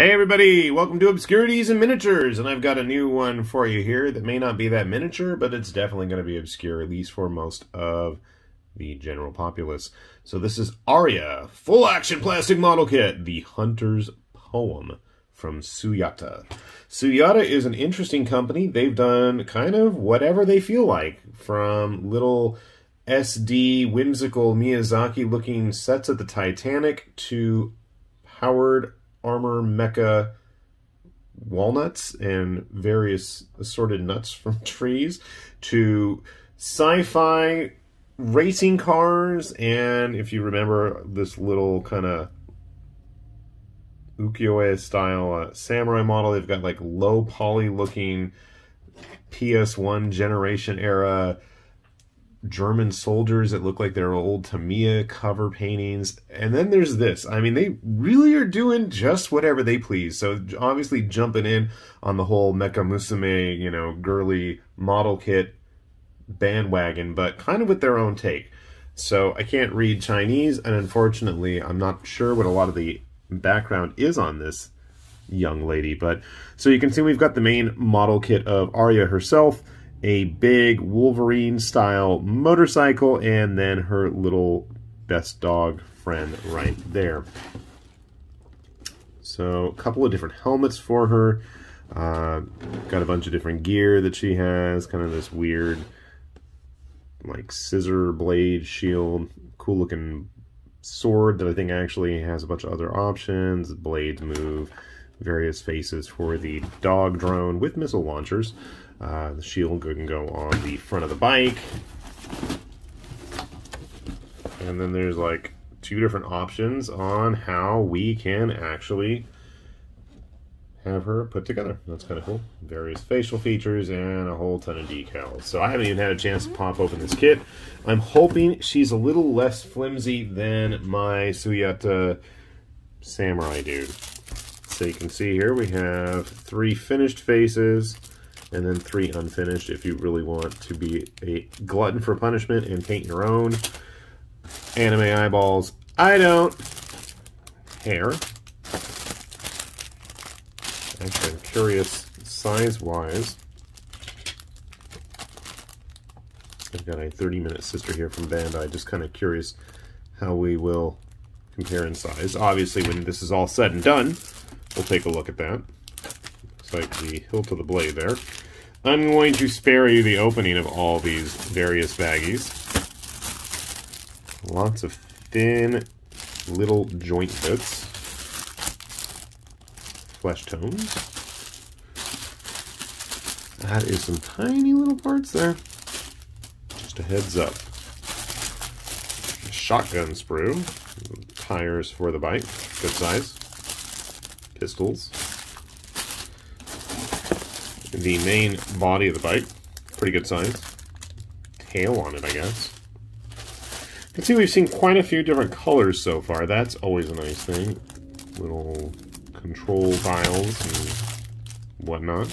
Hey everybody, welcome to Obscurities in Miniatures, and I've got a new one for you here that may not be that miniature, but it's definitely going to be obscure, at least for most of the general populace. So this is Arya, Full Action Plastic Model Kit, The Hunter's Poem from Suyata. Suyata is an interesting company. They've done kind of whatever they feel like, from little SD whimsical Miyazaki looking sets of the Titanic to powered armor mecha walnuts and various assorted nuts from trees to sci-fi racing cars, and if you remember this little kind of ukiyo-e style samurai model, they've got like low poly looking PS1 generation era German soldiers that look like they're old Tamiya cover paintings. And then there's this. I mean, they really are doing just whatever they please. So obviously jumping in on the whole Mecha Musume, you know, girly model kit bandwagon, but kind of with their own take. So I can't read Chinese, and unfortunately I'm not sure what a lot of the background is on this young lady. But so you can see we've got the main model kit of Arya herself, a big Wolverine-style motorcycle, and then her little best dog friend right there. So a couple of different helmets for her. Got a bunch of different gear that she has. Kind of this weird, like, scissor blade shield. Cool-looking sword that I think actually has a bunch of other options. Blades move. Various faces for the dog drone with missile launchers. The shield can go on the front of the bike. And then there's like two different options on how we can actually have her put together. That's kind of cool. Various facial features and a whole ton of decals. So I haven't even had a chance to pop open this kit. I'm hoping she's a little less flimsy than my Suyata samurai dude. So you can see here we have three finished faces and then three unfinished if you really want to be a glutton for punishment and paint your own. Anime eyeballs, I don't. Hair. Actually, I'm curious size-wise. I've got a 30-minute sister here from Bandai, just kind of curious how we will compare in size. Obviously, when this is all said and done, we'll take a look at that. Looks like the hilt of the blade there. I'm going to spare you the opening of all these various baggies. Lots of thin little joint bits. Flesh tones. That is some tiny little parts there. Just a heads up. Shotgun sprue. Tires for the bike. Good size. Pistols. The main body of the bike, pretty good size. Tail on it, I guess. You can see we've seen quite a few different colors so far. That's always a nice thing. Little control dials and whatnot.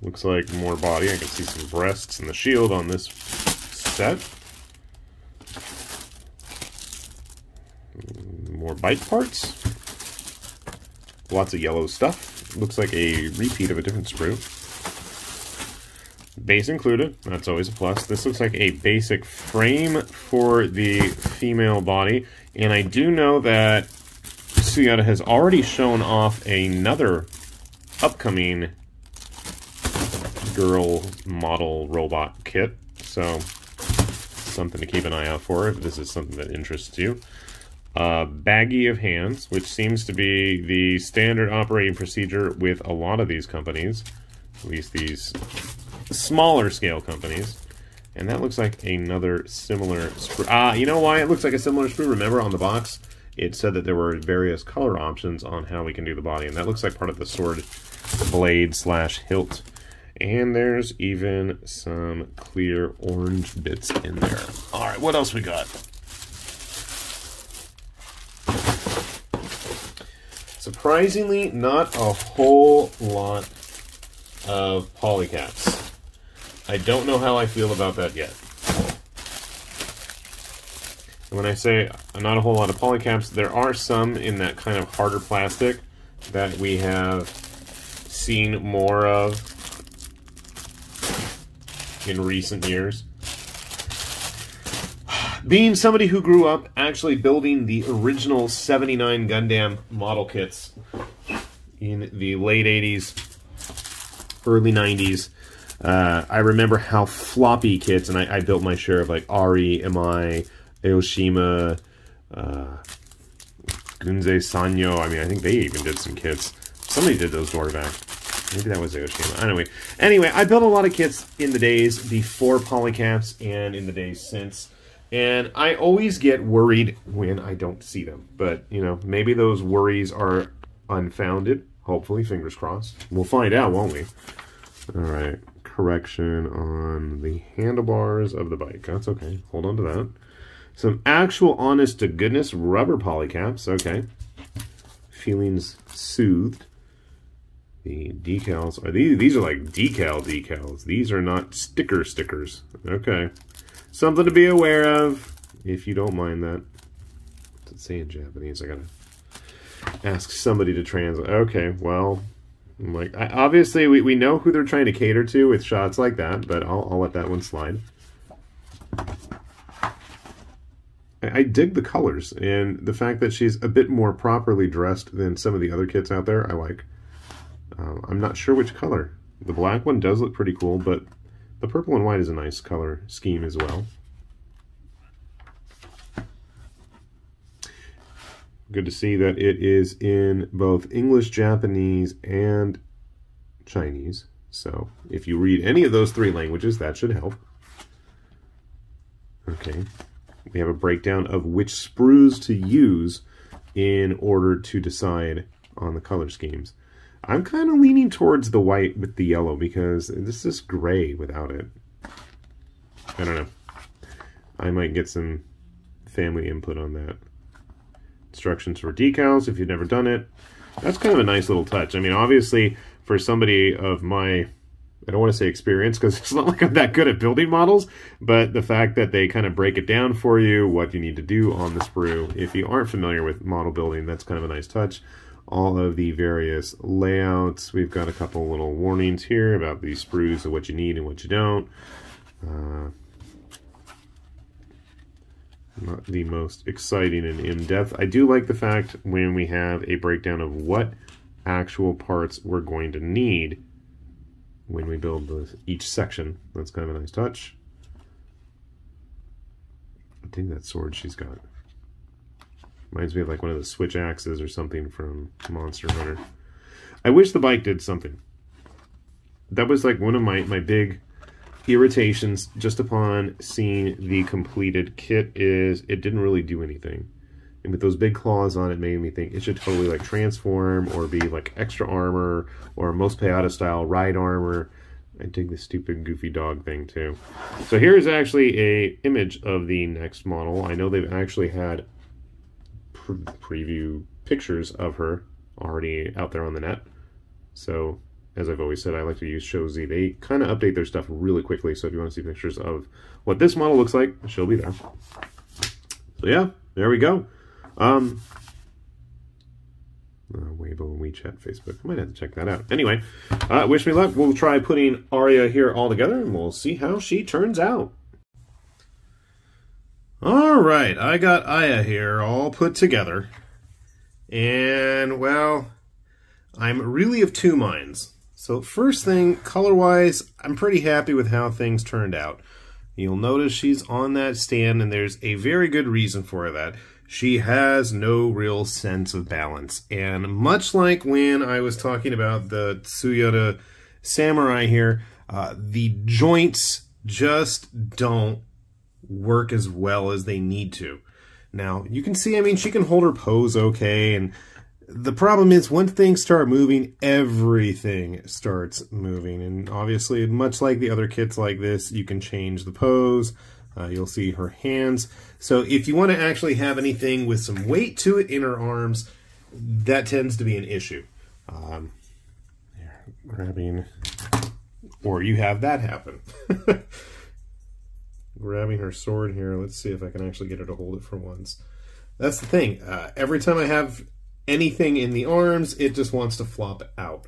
Looks like more body. I can see some breasts and the shield on this set. More bike parts. Lots of yellow stuff. Looks like a repeat of a different sprue. Base included. That's always a plus. This looks like a basic frame for the female body. And I do know that Suyata has already shown off another upcoming girl model robot kit. So something to keep an eye out for if this is something that interests you. Baggy of hands, which seems to be the standard operating procedure with a lot of these companies, at least these smaller scale companies. And that looks like another similar sprue. You know why it looks like a similar sprue? Remember on the box, it said that there were various color options on how we can do the body, and that looks like part of the sword blade slash hilt. And there's even some clear orange bits in there. All right, what else we got? Surprisingly, not a whole lot of polycaps. I don't know how I feel about that yet. And when I say not a whole lot of polycaps, there are some in that kind of harder plastic that we have seen more of in recent years. Being somebody who grew up actually building the original 79 Gundam model kits in the late 80s, early 90s, I remember how floppy kits, and I built my share of like Arya, MI, Aoshima, Gunze Sanyo. I mean, I think they even did some kits. Somebody did those Dorvac. Maybe that was Aoshima. Anyway, I built a lot of kits in the days before polycaps and in the days since. And I always get worried when I don't see them. But, you know, maybe those worries are unfounded. Hopefully, fingers crossed. We'll find out, won't we? All right. Correction on the handlebars of the bike. That's okay. Hold on to that. Some actual honest-to-goodness rubber polycaps. Okay. Feelings soothed. The decals. These are like decals. These are not stickers. Okay. Something to be aware of, if you don't mind that. What's it say in Japanese? I gotta ask somebody to translate. Okay, well, I'm like, obviously we know who they're trying to cater to with shots like that, but I'll let that one slide. I dig the colors, and the fact that she's a bit more properly dressed than some of the other kits out there, I like. I'm not sure which color. The black one does look pretty cool, but the purple and white is a nice color scheme as well. Good to see that it is in both English, Japanese, and Chinese. So if you read any of those three languages, that should help. Okay. We have a breakdown of which sprues to use in order to decide on the color schemes. I'm kind of leaning towards the white with the yellow because this is gray without it. I don't know. I might get some family input on that. Instructions for decals if you've never done it. That's kind of a nice little touch. I mean, obviously, for somebody of my, I don't want to say experience because it's not like I'm that good at building models, but the fact that they kind of break it down for you, what you need to do on the sprue, if you aren't familiar with model building, that's kind of a nice touch. All of the various layouts. We've got a couple little warnings here about these sprues of what you need and what you don't. Not the most exciting and in-depth. I do like the fact when we have a breakdown of what actual parts we're going to need when we build each section. That's kind of a nice touch. I think that sword she's got reminds me of like one of the switch axes or something from Monster Hunter. I wish the bike did something. That was like one of my big irritations just upon seeing the completed kit is it didn't really do anything. And with those big claws on it made me think it should totally like transform or be like extra armor or most Payata style ride armor. I dig the stupid goofy dog thing too. So here is actually a image of the next model. I know they've actually had preview pictures of her already out there on the net. So, as I've always said, I like to use Show Z. They kind of update their stuff really quickly, so if you want to see pictures of what this model looks like, she'll be there. So yeah, there we go. Weibo, WeChat, Facebook. I might have to check that out. Anyway, wish me luck. We'll try putting Arya here all together, and we'll see how she turns out. Alright, I got Aya here all put together, and well, I'm really of two minds. So first thing, color-wise, I'm pretty happy with how things turned out. You'll notice she's on that stand, and there's a very good reason for that. She has no real sense of balance, and much like when I was talking about the Suyata samurai here, the joints just don't work as well as they need to. Now, you can see, I mean, she can hold her pose okay, and the problem is once things start moving, everything starts moving, and obviously, much like the other kits like this, you can change the pose, you'll see her hands. So if you want to actually have anything with some weight to it in her arms, that tends to be an issue. Grabbing, or you have that happen. grabbing her sword here. Let's see if I can actually get her to hold it for once. That's the thing. Every time I have anything in the arms, it just wants to flop out,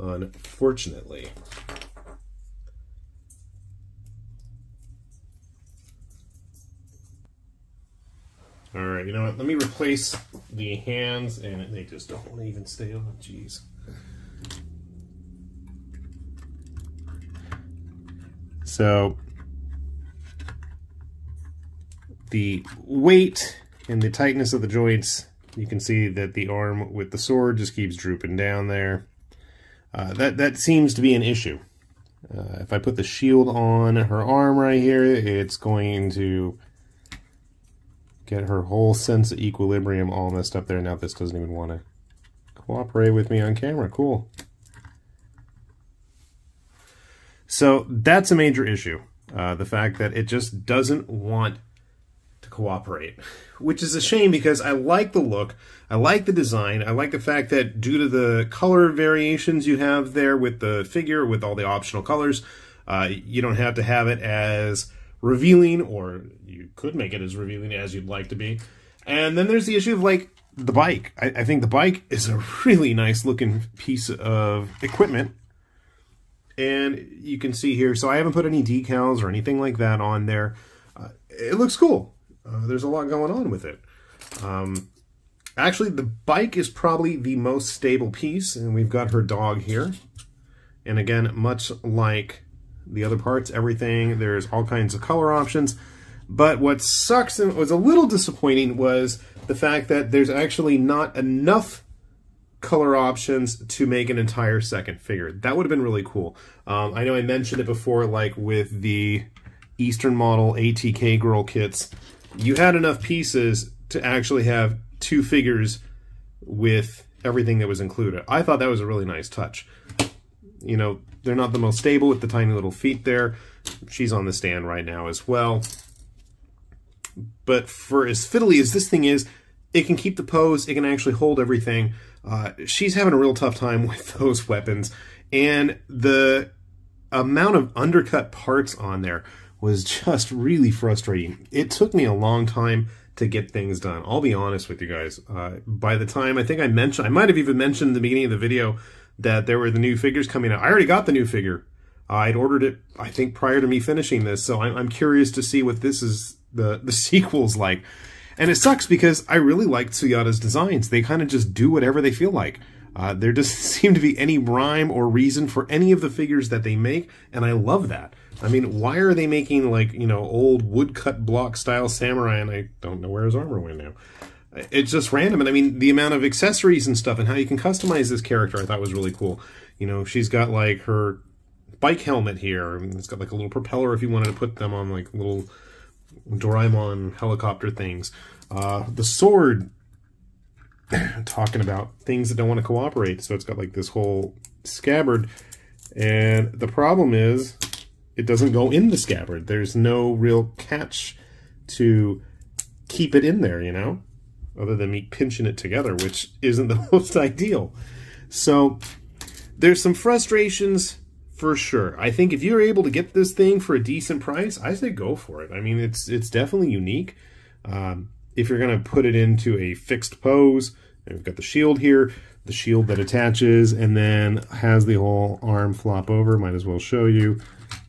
unfortunately. All right, you know what? Let me replace the hands, and they just don't want to even stay on. Jeez. So the weight and the tightness of the joints, you can see that the arm with the sword just keeps drooping down there. That seems to be an issue. If I put the shield on her arm right here, it's going to get her whole sense of equilibrium all messed up there. Now this doesn't even want to cooperate with me on camera. Cool. So that's a major issue. The fact that it just doesn't want to cooperate, which is a shame because I like the look. I like the design. I like the fact that due to the color variations you have there with the figure, with all the optional colors, you don't have to have it as revealing, or you could make it as revealing as you'd like to be. And then there's the issue of, like, the bike. I think the bike is a really nice looking piece of equipment. And you can see here, so I haven't put any decals or anything like that on there. It looks cool. There's a lot going on with it. Actually, the bike is probably the most stable piece, and we've got her dog here. And again, much like the other parts, everything, there's all kinds of color options. But what sucks and was a little disappointing was the fact that there's actually not enough color options to make an entire second figure. That would have been really cool. I know I mentioned it before, like with the Eastern Model ATK girl kits, you had enough pieces to actually have two figures with everything that was included. I thought that was a really nice touch. You know, they're not the most stable with the tiny little feet there. She's on the stand right now as well. But for as fiddly as this thing is, it can keep the pose, it can actually hold everything. She's having a real tough time with those weapons. And the amount of undercut parts on there was just really frustrating. It took me a long time to get things done. I'll be honest with you guys. By the time, I think I mentioned, I might have even mentioned in the beginning of the video that there were the new figures coming out. I already got the new figure. I'd ordered it, I think, prior to me finishing this, so I'm curious to see what this is, the sequel's like. And it sucks because I really liked Suyata's designs. They kind of just do whatever they feel like. There doesn't seem to be any rhyme or reason for any of the figures that they make, and I love that. I mean, why are they making, like, you know, old woodcut block style samurai, and I don't know where his armor went now. It's just random. And I mean, the amount of accessories and stuff and how you can customize this character I thought was really cool. You know, she's got like her bike helmet here. It's got like a little propeller if you wanted to put them on like little Doraemon helicopter things. The sword, talking about things that don't want to cooperate. So it's got like this whole scabbard. And the problem is it doesn't go in the scabbard. There's no real catch to keep it in there, you know? Other than me pinching it together, which isn't the most ideal. So there's some frustrations for sure. I think if you're able to get this thing for a decent price, I say go for it. I mean, it's definitely unique. If you're going to put it into a fixed pose, and we've got the shield here, the shield that attaches and then has the whole arm flop over, might as well show you.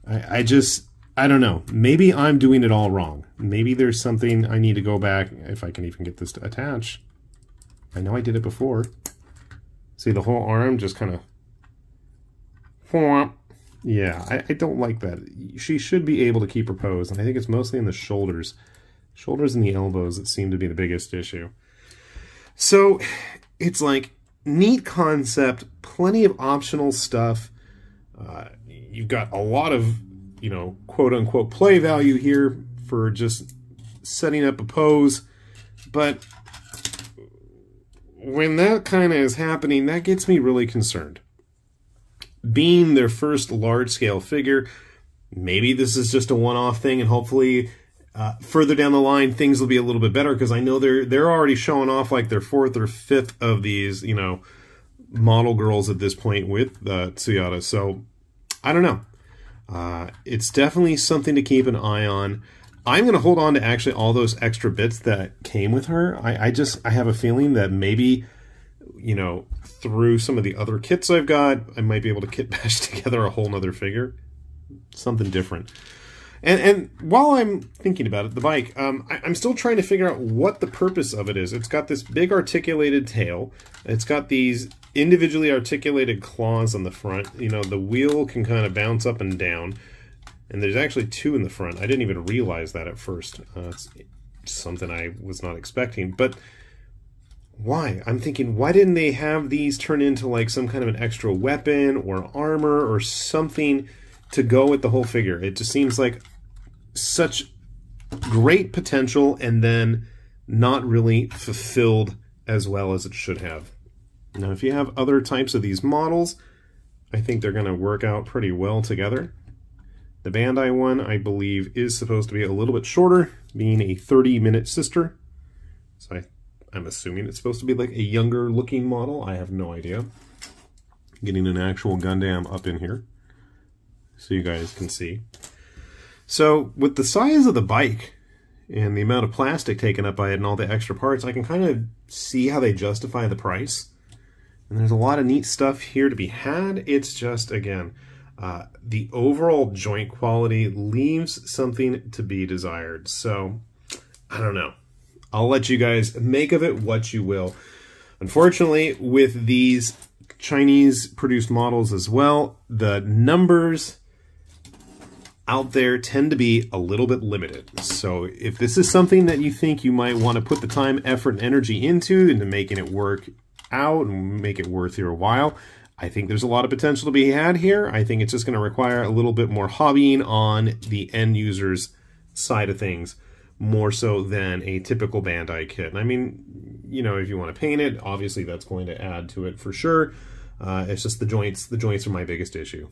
I just... I don't know. Maybe I'm doing it all wrong. Maybe there's something I need to go back, if I can even get this to attach. I know I did it before. See, the whole arm just kind of... Yeah, I don't like that. She should be able to keep her pose, and I think it's mostly in the shoulders. Shoulders and the elbows that seem to be the biggest issue. So, it's like, neat concept, plenty of optional stuff. You've got a lot of, you know, quote-unquote play value here for just setting up a pose, but when that kind of is happening, that gets me really concerned. Being their first large-scale figure, maybe this is just a one-off thing, and hopefully further down the line things will be a little bit better, because I know they're already showing off like their fourth or fifth of these, you know, model girls at this point with Suyata, so I don't know. It's definitely something to keep an eye on. I'm going to hold on to actually all those extra bits that came with her. I have a feeling that maybe, you know, through some of the other kits I've got, I might be able to kit bash together a whole nother figure. Something different. And while I'm thinking about it, the bike, I'm still trying to figure out what the purpose of it is. It's got this big articulated tail. It's got these individually articulated claws on the front. You know, the wheel can kind of bounce up and down. And there's actually two in the front. I didn't even realize that at first. It's something I was not expecting. But why? I'm thinking, why didn't they have these turn into like some kind of an extra weapon or armor or something to go with the whole figure? It just seems like such great potential and then not really fulfilled as well as it should have. Now, if you have other types of these models, I think they're going to work out pretty well together. The Bandai one, I believe, is supposed to be a little bit shorter, being a 30-minute sister. So I'm assuming it's supposed to be like a younger-looking model. I have no idea. Getting an actual Gundam up in here, so you guys can see. So with the size of the bike and the amount of plastic taken up by it and all the extra parts, I can kind of see how they justify the price. And there's a lot of neat stuff here to be had. It's just, again, the overall joint quality leaves something to be desired. So, I don't know. I'll let you guys make of it what you will. Unfortunately, with these Chinese-produced models as well, the numbers out there tend to be a little bit limited. So if this is something that you think you might want to put the time, effort, and energy into making it work out and make it worth your while, I think there's a lot of potential to be had here. I think it's just going to require a little bit more hobbying on the end user's side of things, more so than a typical Bandai kit. And I mean, you know, if you want to paint it, obviously that's going to add to it for sure. It's just the joints. The joints are my biggest issue.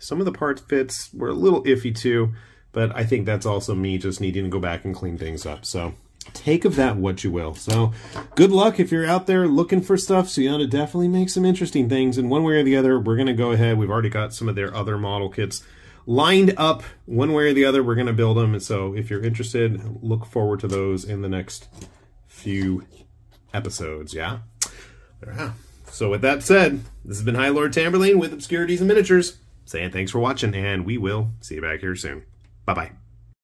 Some of the part fits were a little iffy too, but I think that's also me just needing to go back and clean things up. So take of that what you will. So good luck if you're out there looking for stuff. Suyata definitely makes some interesting things, and one way or the other, we're going to go ahead. We've already got some of their other model kits lined up. One way or the other, we're going to build them. And so if you're interested, look forward to those in the next few episodes. Yeah. So with that said, this has been High Lord Tamberlain with Obscurities in Miniatures, saying thanks for watching, and we will see you back here soon. Bye-bye.